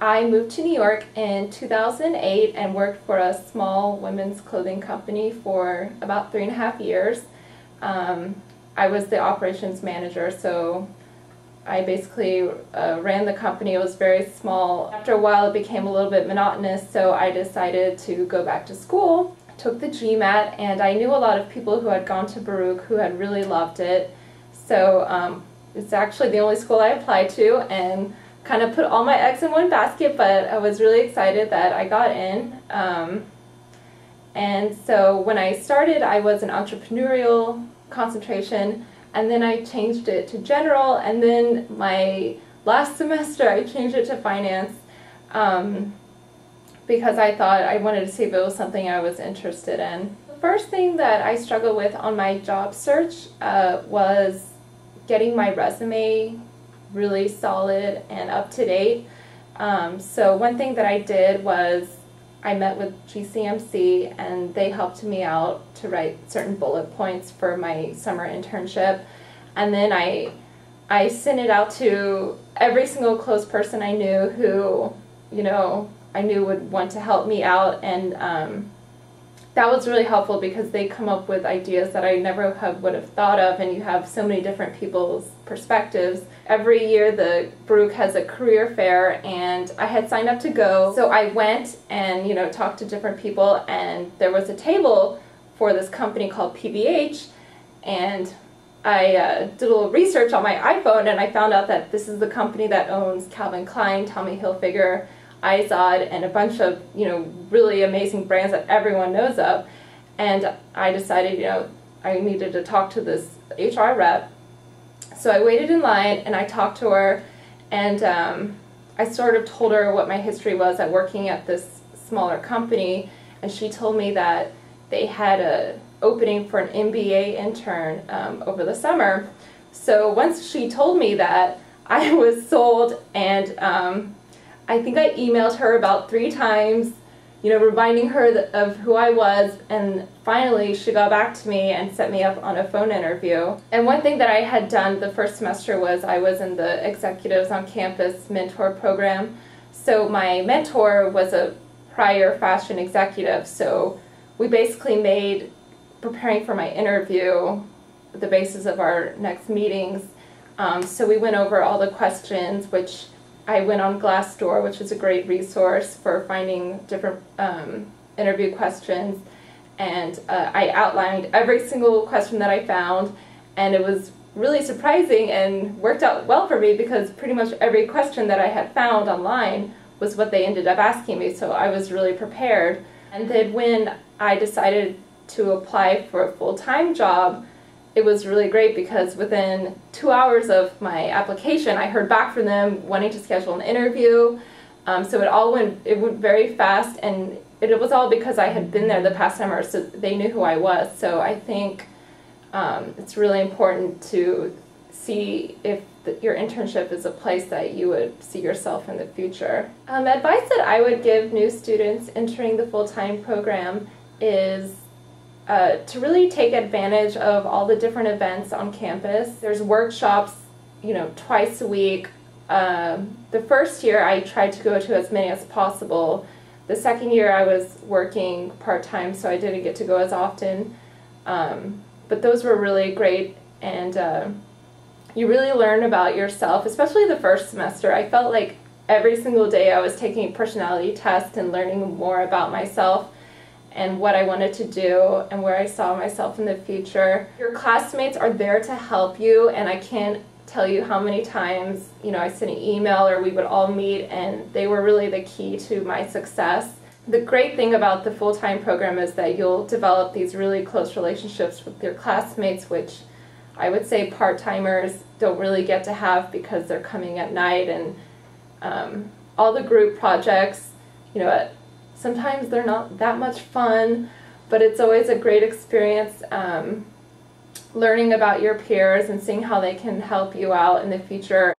I moved to New York in 2008 and worked for a small women's clothing company for about 3.5 years. I was the operations manager, so I basically ran the company. It was very small. After a while it became a little bit monotonous, so I decided to go back to school. Took the GMAT, and I knew a lot of people who had gone to Baruch who had really loved it, so it's actually the only school I applied to, and kind of put all my eggs in one basket, but I was really excited that I got in. And so when I started, I was an entrepreneurial concentration, and then I changed it to general, and then my last semester I changed it to finance because I thought I wanted to see if it was something I was interested in. The first thing that I struggled with on my job search was getting my resume really solid and up to date. So one thing that I did was I met with GCMC, and they helped me out to write certain bullet points for my summer internship, and then I sent it out to every single close person I knew who, you know, I knew would want to help me out, and that was really helpful because they come up with ideas that I never would have thought of, and you have so many different people's perspectives. Every year the Baruch has a career fair, and I had signed up to go, so I went and, you know, talked to different people, and there was a table for this company called PBH, and I did a little research on my iPhone, and I found out that this is the company that owns Calvin Klein, Tommy Hilfiger, IZOD, and a bunch of, you know, really amazing brands that everyone knows of. And I decided, you know, I needed to talk to this HR rep. So I waited in line and I talked to her, and I sort of told her what my history was at working at this smaller company, and she told me that they had an opening for an MBA intern over the summer. So once she told me that, I was sold, and I think I emailed her about 3 times, you know, reminding her of who I was, and finally she got back to me and set me up on a phone interview. And one thing that I had done the first semester was I was in the Executives on Campus mentor program. So my mentor was a prior fashion executive, so we basically made preparing for my interview the basis of our next meetings. So we went over all the questions, which I went on Glassdoor, which is a great resource for finding different interview questions, and I outlined every single question that I found, and it was really surprising and worked out well for me because pretty much every question that I had found online was what they ended up asking me, so I was really prepared. And then when I decided to apply for a full-time job, it was really great because within 2 hours of my application, I heard back from them wanting to schedule an interview. So it went very fast, and it was all because I had been there the past summer, so they knew who I was. So I think it's really important to see if your internship is a place that you would see yourself in the future. Advice that I would give new students entering the full-time program is to really take advantage of all the different events on campus. There's workshops, you know, twice a week. The first year I tried to go to as many as possible. The second year I was working part-time, so I didn't get to go as often. But those were really great, and you really learn about yourself, especially the first semester. I felt like every single day I was taking a personality test and learning more about myself and what I wanted to do and where I saw myself in the future. Your classmates are there to help you, and I can't tell you how many times, you know, I sent an email or we would all meet, and they were really the key to my success. The great thing about the full-time program is that you'll develop these really close relationships with your classmates, which I would say part-timers don't really get to have because they're coming at night, and all the group projects, you know, sometimes they're not that much fun, but it's always a great experience learning about your peers and seeing how they can help you out in the future.